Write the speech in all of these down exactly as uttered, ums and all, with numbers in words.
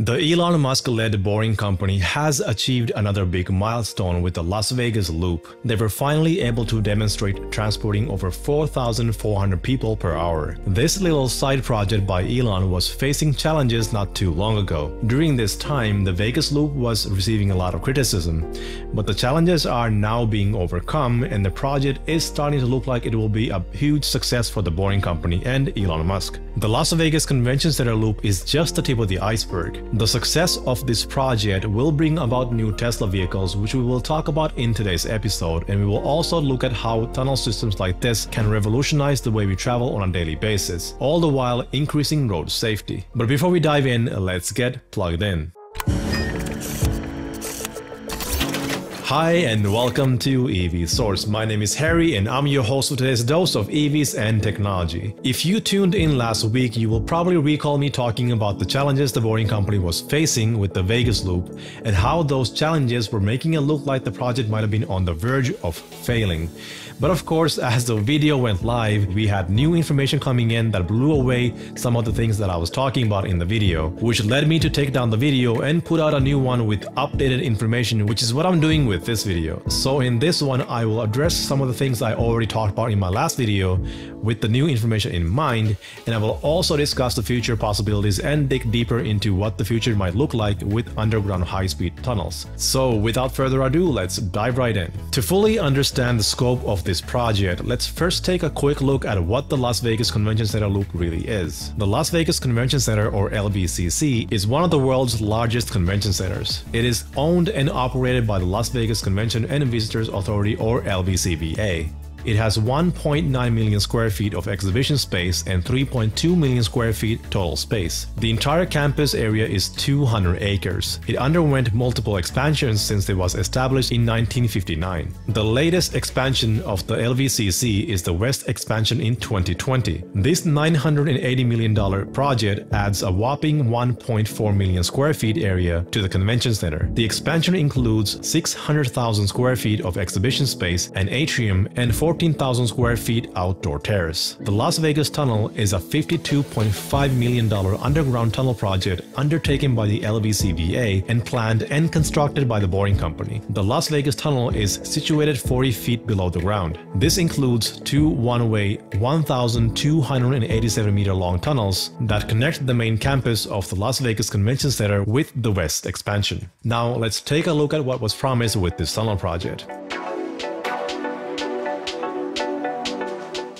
The Elon Musk-led Boring Company has achieved another big milestone with the Las Vegas Loop. They were finally able to demonstrate transporting over four thousand four hundred people per hour. This little side project by Elon was facing challenges not too long ago. During this time, the Vegas Loop was receiving a lot of criticism, but the challenges are now being overcome and the project is starting to look like it will be a huge success for the Boring Company and Elon Musk. The Las Vegas Convention Center Loop is just the tip of the iceberg. The success of this project will bring about new Tesla vehicles, which we will talk about in today's episode, and we will also look at how tunnel systems like this can revolutionize the way we travel on a daily basis, all the while increasing road safety. But before we dive in, let's get plugged in. Hi and welcome to E V Source. My name is Harry and I'm your host for today's dose of E Vs and technology. If you tuned in last week, you will probably recall me talking about the challenges the Boring Company was facing with the Vegas Loop and how those challenges were making it look like the project might have been on the verge of failing. But of course, as the video went live, we had new information coming in that blew away some of the things that I was talking about in the video, which led me to take down the video and put out a new one with updated information, which is what I'm doing with this video. So in this one, I will address some of the things I already talked about in my last video with the new information in mind, and I will also discuss the future possibilities and dig deeper into what the future might look like with underground high-speed tunnels. So without further ado, let's dive right in. To fully understand the scope of this project, let's first take a quick look at what the Las Vegas Convention Center Loop really is. The Las Vegas Convention Center, or L V C C, is one of the world's largest convention centers. It is owned and operated by the Las Vegas Vegas Convention and Visitors Authority, or L V C B A. It has one point nine million square feet of exhibition space and three point two million square feet total space. The entire campus area is two hundred acres. It underwent multiple expansions since it was established in nineteen fifty-nine. The latest expansion of the L V C C is the West expansion in twenty twenty. This nine hundred eighty million dollar project adds a whopping one point four million square feet area to the convention center. The expansion includes six hundred thousand square feet of exhibition space, an atrium, and four fourteen thousand square feet outdoor terrace. The Las Vegas Tunnel is a fifty-two point five million dollar underground tunnel project undertaken by the L V C B A and planned and constructed by the Boring Company. The Las Vegas Tunnel is situated forty feet below the ground. This includes two one-way one thousand two hundred eighty-seven meter long tunnels that connect the main campus of the Las Vegas Convention Center with the West expansion. Now let's take a look at what was promised with this tunnel project.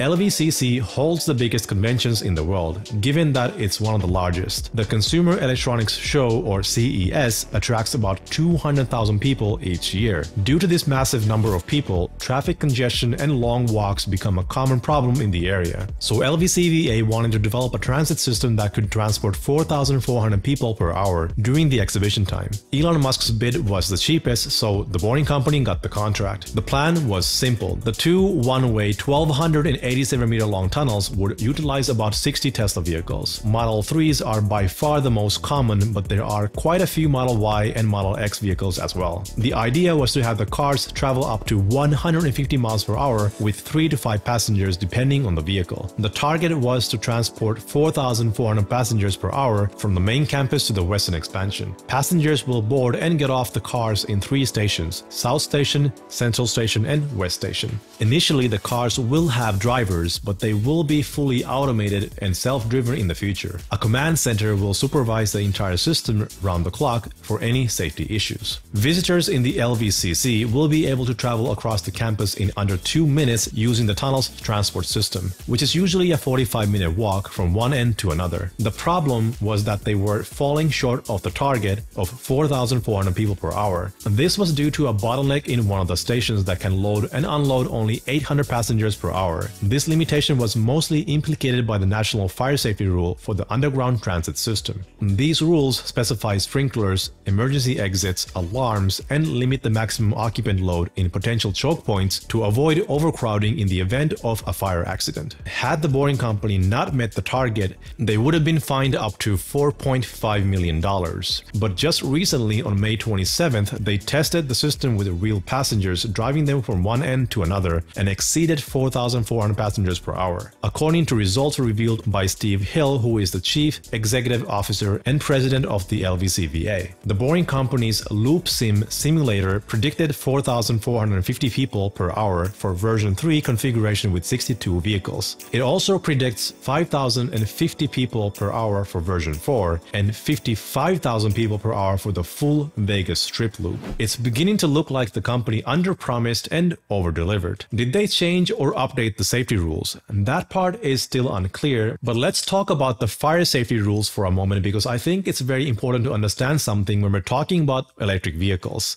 L V C C holds the biggest conventions in the world, given that it's one of the largest. The Consumer Electronics Show, or C E S, attracts about two hundred thousand people each year. Due to this massive number of people, traffic congestion and long walks become a common problem in the area. So L V C V A wanted to develop a transit system that could transport four thousand four hundred people per hour during the exhibition time. Elon Musk's bid was the cheapest, so the Boring Company got the contract. The plan was simple. The two one-way twelve hundred eighty-seven meter long tunnels would utilize about sixty Tesla vehicles. Model threes are by far the most common, but there are quite a few Model Y and Model X vehicles as well. The idea was to have the cars travel up to one hundred fifty miles per hour with three to five passengers depending on the vehicle. The target was to transport four thousand four hundred passengers per hour from the main campus to the western expansion. Passengers will board and get off the cars in three stations: South Station, Central Station, and West Station. Initially, the cars will have drivers Drivers, but they will be fully automated and self-driven in the future. A command center will supervise the entire system round the clock for any safety issues. Visitors in the L V C C will be able to travel across the campus in under two minutes using the tunnel's transport system, which is usually a forty-five minute walk from one end to another. The problem was that they were falling short of the target of four thousand four hundred people per hour. This was due to a bottleneck in one of the stations that can load and unload only eight hundred passengers per hour. This limitation was mostly implicated by the National Fire Safety Rule for the underground transit system. These rules specify sprinklers, emergency exits, alarms, and limit the maximum occupant load in potential choke points to avoid overcrowding in the event of a fire accident. Had the Boring Company not met the target, they would have been fined up to four point five million dollars. But just recently, on May twenty-seventh, they tested the system with real passengers, driving them from one end to another, and exceeded four thousand four hundred passengers per hour, according to results revealed by Steve Hill, who is the Chief Executive Officer and President of the L V C B A. The Boring Company's LoopSim simulator predicted four thousand four hundred fifty people per hour for version three configuration with sixty-two vehicles. It also predicts five thousand fifty people per hour for version four and fifty-five thousand people per hour for the full Vegas Strip loop. It's beginning to look like the company underpromised and overdelivered. Did they change or update the safety rules? And that part is still unclear, but let's talk about the fire safety rules for a moment, because I think it's very important to understand something when we're talking about electric vehicles.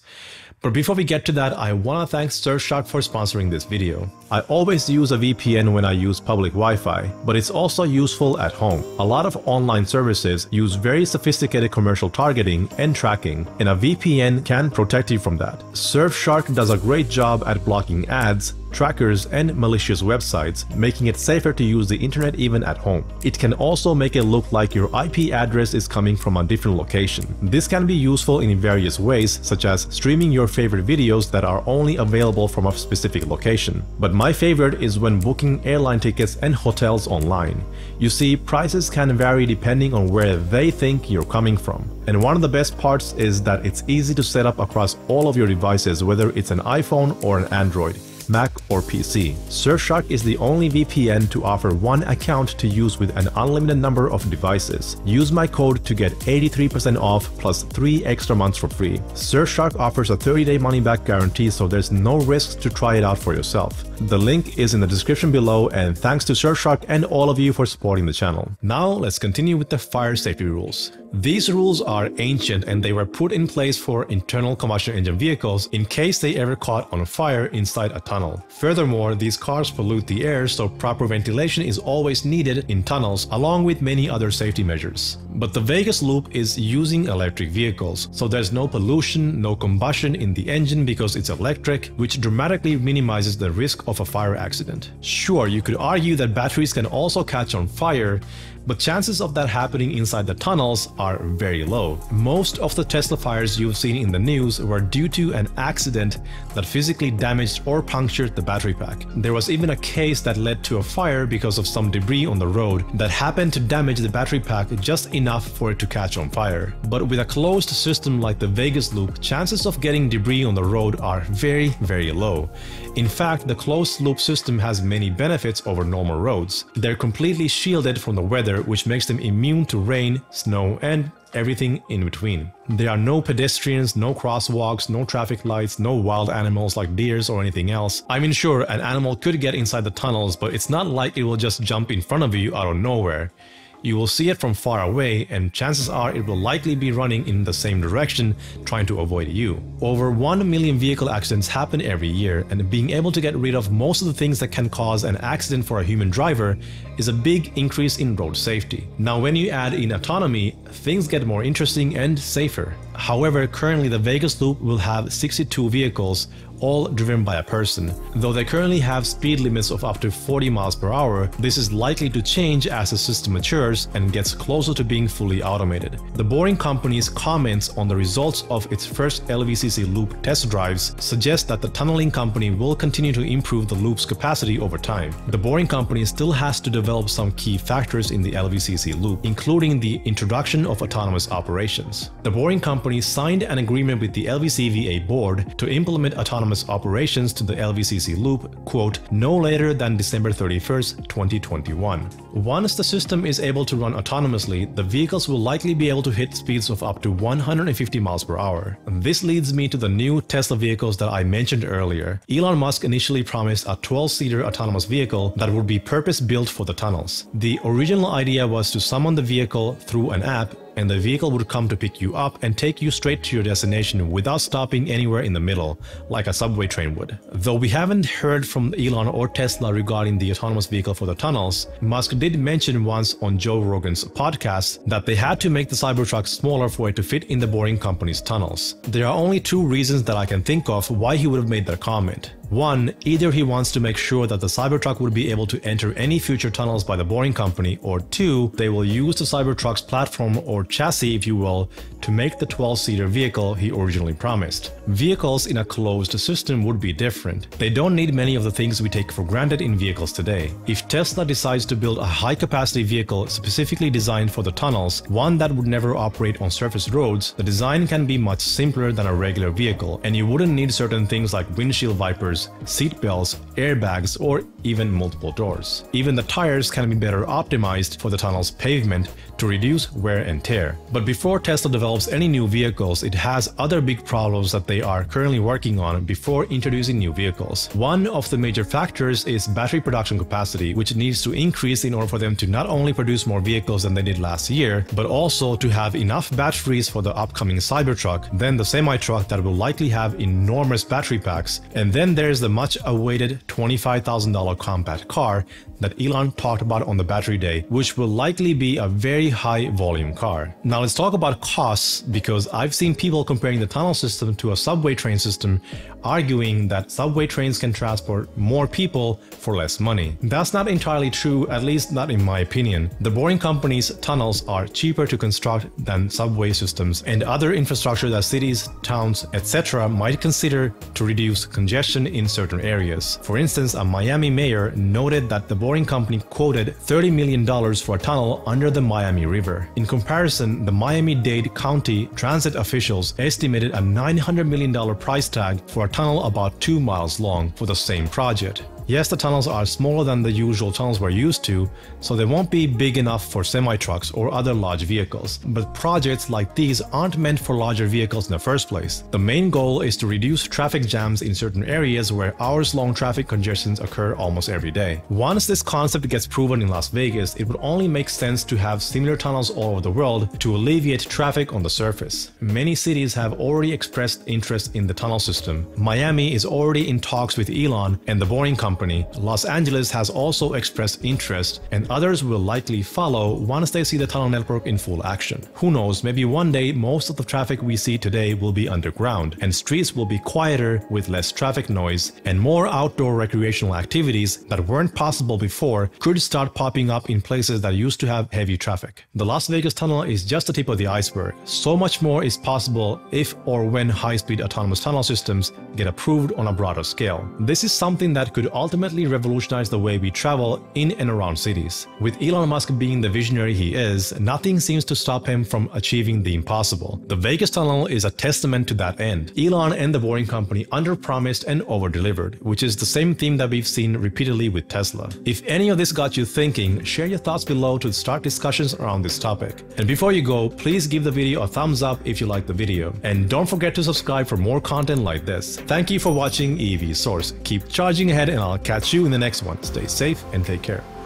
But before we get to that, I want to thank Surfshark for sponsoring this video. I always use a V P N when I use public Wi-Fi, but it's also useful at home. A lot of online services use very sophisticated commercial targeting and tracking, and a V P N can protect you from that. Surfshark does a great job at blocking ads, trackers, and malicious websites, making it safer to use the internet even at home. It can also make it look like your I P address is coming from a different location. This can be useful in various ways, such as streaming your favorite videos that are only available from a specific location. But my favorite is when booking airline tickets and hotels online. You see, prices can vary depending on where they think you're coming from. And one of the best parts is that it's easy to set up across all of your devices, whether it's an iPhone or an Android, Mac or P C. Surfshark is the only V P N to offer one account to use with an unlimited number of devices. Use my code to get eighty-three percent off plus three extra months for free. Surfshark offers a thirty day money-back guarantee, so there's no risk to try it out for yourself. The link is in the description below, and thanks to Surfshark and all of you for supporting the channel. Now let's continue with the fire safety rules. These rules are ancient, and they were put in place for internal combustion engine vehicles in case they ever caught on fire inside a tunnel. Furthermore, these cars pollute the air, so proper ventilation is always needed in tunnels, along with many other safety measures. But the Vegas Loop is using electric vehicles, so there's no pollution, no combustion in the engine because it's electric, which dramatically minimizes the risk of a fire accident. Sure, you could argue that batteries can also catch on fire, but chances of that happening inside the tunnels are very low. Most of the Tesla fires you've seen in the news were due to an accident that physically damaged or punctured the battery pack. There was even a case that led to a fire because of some debris on the road that happened to damage the battery pack just enough for it to catch on fire. But with a closed system like the Vegas Loop, chances of getting debris on the road are very, very low. In fact, the closed loop system has many benefits over normal roads. They're completely shielded from the weather, which makes them immune to rain, snow, and everything in between. There are no pedestrians, no crosswalks, no traffic lights, no wild animals like deers or anything else. I mean, sure, an animal could get inside the tunnels, but it's not like it will just jump in front of you out of nowhere. You will see it from far away, and chances are it will likely be running in the same direction, trying to avoid you. Over one million vehicle accidents happen every year, and being able to get rid of most of the things that can cause an accident for a human driver is a big increase in road safety. Now, when you add in autonomy, things get more interesting and safer. However, currently the Vegas Loop will have sixty-two vehicles, all driven by a person. Though they currently have speed limits of up to forty miles per hour, this is likely to change as the system matures and gets closer to being fully automated. The Boring Company's comments on the results of its first L V C C Loop test drives suggest that the tunneling company will continue to improve the Loop's capacity over time. The Boring Company still has to develop some key factors in the L V C C Loop, including the introduction of autonomous operations. The Boring Company signed an agreement with the L V C V A board to implement autonomous operations to the L V C C Loop, quote, no later than December thirty-first, twenty twenty-one. Once the system is able to run autonomously, the vehicles will likely be able to hit speeds of up to one hundred fifty miles per hour. This leads me to the new Tesla vehicles that I mentioned earlier. Elon Musk initially promised a twelve-seater autonomous vehicle that would be purpose-built for the tunnels. The original idea was to summon the vehicle through an app, and the vehicle would come to pick you up and take you straight to your destination without stopping anywhere in the middle, like a subway train would. Though we haven't heard from Elon or Tesla regarding the autonomous vehicle for the tunnels, Musk did mention once on Joe Rogan's podcast that they had to make the Cybertruck smaller for it to fit in the Boring Company's tunnels. There are only two reasons that I can think of why he would have made that comment. One, either he wants to make sure that the Cybertruck would be able to enter any future tunnels by the Boring Company, or two, they will use the Cybertruck's platform or or chassis if you will, to make the twelve-seater vehicle he originally promised. Vehicles in a closed system would be different. They don't need many of the things we take for granted in vehicles today. If Tesla decides to build a high-capacity vehicle specifically designed for the tunnels, one that would never operate on surface roads, the design can be much simpler than a regular vehicle, and you wouldn't need certain things like windshield wipers, seat belts, airbags, or even multiple doors. Even the tires can be better optimized for the tunnel's pavement to reduce wear and tear. But before Tesla develops any new vehicles, it has other big problems that they are currently working on before introducing new vehicles. One of the major factors is battery production capacity, which needs to increase in order for them to not only produce more vehicles than they did last year, but also to have enough batteries for the upcoming Cybertruck, then the semi-truck that will likely have enormous battery packs, and then there's the much-awaited twenty-five thousand dollar compact car that Elon talked about on the battery day, which will likely be a very high volume car. Now let's talk about costs, because I've seen people comparing the tunnel system to a subway train system, arguing that subway trains can transport more people for less money. That's not entirely true, at least not in my opinion. The Boring Company's tunnels are cheaper to construct than subway systems and other infrastructure that cities, towns, et cetera might consider to reduce congestion in certain areas. For instance, a Miami mayor noted that the Boring Boring Company quoted thirty million dollars for a tunnel under the Miami River. In comparison, the Miami-Dade County transit officials estimated a nine hundred million dollar price tag for a tunnel about two miles long for the same project. Yes, the tunnels are smaller than the usual tunnels we're used to, so they won't be big enough for semi-trucks or other large vehicles. But projects like these aren't meant for larger vehicles in the first place. The main goal is to reduce traffic jams in certain areas where hours-long traffic congestions occur almost every day. Once this concept gets proven in Las Vegas, it would only make sense to have similar tunnels all over the world to alleviate traffic on the surface. Many cities have already expressed interest in the tunnel system. Miami is already in talks with Elon and the Boring Company. Company. Los Angeles has also expressed interest, and others will likely follow once they see the tunnel network in full action. Who knows, maybe one day most of the traffic we see today will be underground, and streets will be quieter with less traffic noise, and more outdoor recreational activities that weren't possible before could start popping up in places that used to have heavy traffic. The Las Vegas tunnel is just the tip of the iceberg. So much more is possible if or when high-speed autonomous tunnel systems get approved on a broader scale. This is something that could also ultimately revolutionize the way we travel in and around cities. With Elon Musk being the visionary he is, nothing seems to stop him from achieving the impossible. The Vegas tunnel is a testament to that end. Elon and the Boring Company underpromised and overdelivered, which is the same theme that we've seen repeatedly with Tesla. If any of this got you thinking, share your thoughts below to start discussions around this topic. And before you go, please give the video a thumbs up if you liked the video. And don't forget to subscribe for more content like this. Thank you for watching E V Source. Keep charging ahead, and I'll I'll catch you in the next one. Stay safe and take care.